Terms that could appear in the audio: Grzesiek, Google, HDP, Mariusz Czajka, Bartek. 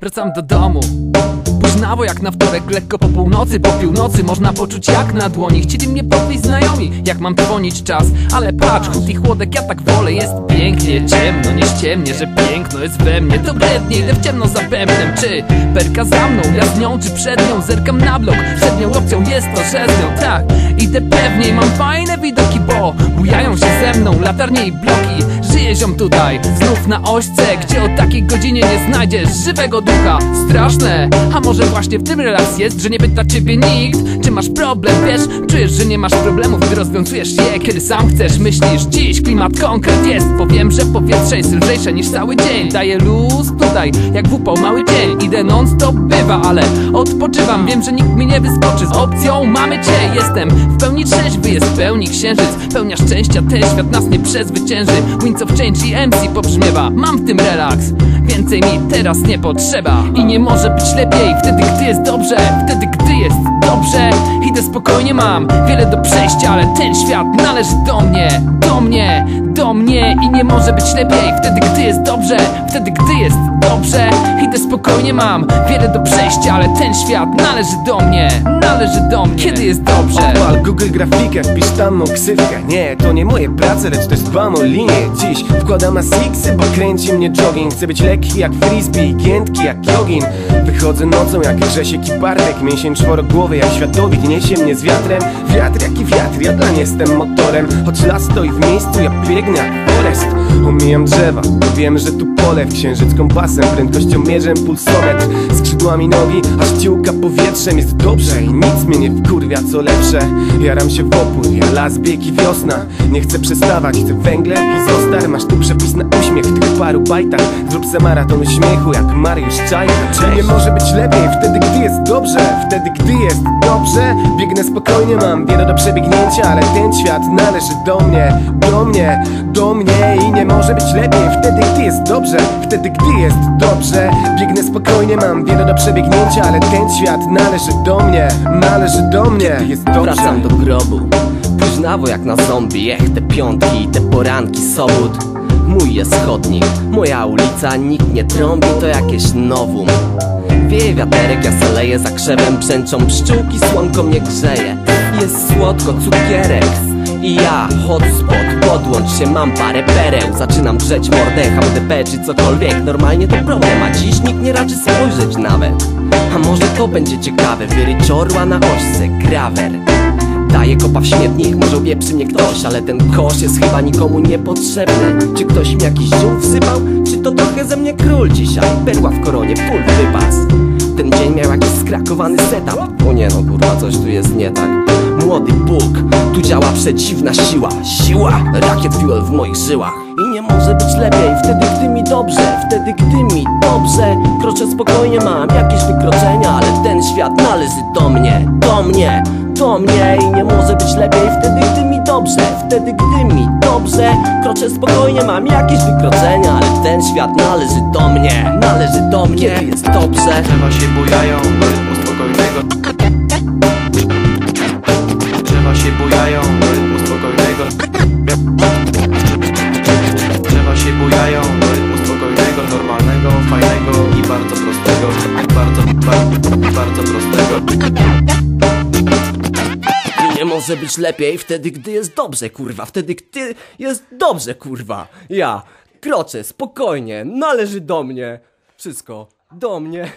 Wracam do domu późno, bo jak na wtorek, lekko po północy. Po północy można poczuć jak na dłoni. Chcieli mnie podwieźć znajomi, jak mam dzwonić czas. Ale patrz, chłód i chłodek, ja tak wolę. Jest pięknie, ciemno, nie ściemnie, że piękno jest we mnie. To brednie, idę w ciemno za pępnem. Czy perka za mną, ja z nią, czy przed nią? Zerkam na blok, przed nią opcją jest to, że z nią, tak. Idę pewniej, mam fajne widoki, bo bujają się ze mną latarnie i bloki. Żyję ziom tutaj, znów na ośce, gdzie o takiej godzinie nie znajdziesz żywego ducha. Straszne, a może właśnie w tym relaks jest, że nie pyta ciebie nikt, czy masz problem, wiesz? Czujesz, że nie masz problemów, gdy rozwiązujesz je, kiedy sam chcesz, myślisz. Dziś klimat konkret jest, powiem, że powietrze jest lżejsze niż cały dzień. Daję luz tutaj, jak w upał mały dzień. Idę non stop, bywa, ale odpoczywam. Wiem, że nikt mi nie wyskoczy, z opcją mamy cię. Jestem w pełni trzeźwy, jest w pełni księżyc. Pełnia szczęścia, ten świat nas nie przezwycięży. Winds of Change i MC pobrzmiewa, mam w tym relaks. Więcej mi teraz nie potrzeba i nie może być lepiej. Wtedy, gdy jest dobrze, wtedy, gdy jest dobrze, idę spokojnie, mam wiele do przejścia, ale ten świat należy do mnie, do mnie, do mnie. I nie może być lepiej. Wtedy, gdy jest dobrze, wtedy, gdy jest dobrze, idę spokojnie, mam wiele do przejścia, ale ten świat należy do mnie, należy do mnie. Kiedy jest dobrze? Odpal Google grafikę, wpisz tam mą ksywkę. Nie, to nie moje prace, lecz też dbam o linię. Dziś wkładam na sliksy, bo kręci mnie jogging. Chcę być lekki jak frisbee, giętki jak jogin. Wychodzę nocą jak Grzesiek i Bartek. Mięsień czworogłowy jak światowik, niesie mnie z wiatrem. Wiatr jaki wiatr, ja dla nie jestem motorem. Choć las stoi w miejscu, ja biegnę jak Forest. Omijam drzewa, bo wiem, że tu pole. W księżyc kompasem, prędkością mierzę pulsometr. Skrzydłami nogi, aż ciułka powietrzem. Jest dobrze i nic mnie nie wkurwia, co lepsze. Jaram się w opór, ja las, bieg i wiosna. Nie chcę przestawać, chcę węgle i zostar. Masz tu przepis na uśmiech w tych paru bajtach. Zrób se maraton uśmiechu jak Mariusz Czajka. Nie może być lepiej, wtedy gdy jest dobrze, wtedy gdy jest dobrze, biegnę spokojnie, mam wiele do przebiegnięcia, ale ten świat należy do mnie, do mnie, do mnie. I nie może być lepiej, wtedy gdy jest dobrze, wtedy gdy jest dobrze, biegnę spokojnie, mam wiele do przebiegnięcia, ale ten świat należy do mnie, należy do mnie. Kiedy jest dobrze. Wracam do grobu późnawo jak na zombie, ech te piątki i te poranki sobót. Mój jest chodnik, moja ulica, nikt nie trąbi, to jakieś nowum. Wieje wiaterek, ja se leję za krzewem, brzęczą pszczółki, słonko mnie grzeje. Jest słodko, cukierek i ja, hotspot, podłącz się, mam parę pereł. Zaczynam drzeć mordę, HDP czy cokolwiek. Normalnie to problem, a dziś nikt nie raczy spojrzeć nawet. A może to będzie ciekawe, wyryć orła na ośce, grawer. Daję kopa w śmietnik, może upieprzy mnie ktoś, ale ten kosz jest chyba nikomu niepotrzebny. Czy ktoś mi jakiś ziół wsypał? Czy to trochę ze mnie król dzisiaj? Perła w koronie, full wypas. Ten dzień miał jakiś skrakowany setup. O nie no kurwa, coś tu jest nie tak. Młody Bóg, tu działa przedziwna siła. Siła, rakiet fuel w moich żyłach. I nie może być lepiej, wtedy gdy mi dobrze, wtedy gdy mi dobrze. Kroczę spokojnie, mam jakieś wykroczenia, ale ten świat należy do mnie, do mnie, do mnie. I nie może być lepiej, wtedy gdy mi dobrze, wtedy gdy mi dobrze. Kroczę spokojnie, mam jakieś wykroczenia, ale ten świat należy do mnie, należy do mnie. Kiedy jest dobrze, drzewa się bujają, rytmu spokojnego. Drzewa się bujają, rytmu spokojnego. Drzewa się bujają, rytmu spokojnego, normalnego, fajnego i bardzo prostego. Bardzo prostego. I nie może być lepiej wtedy, gdy jest dobrze, kurwa. Wtedy, gdy jest dobrze, kurwa. Ja kroczę spokojnie, należy do mnie. Wszystko do mnie.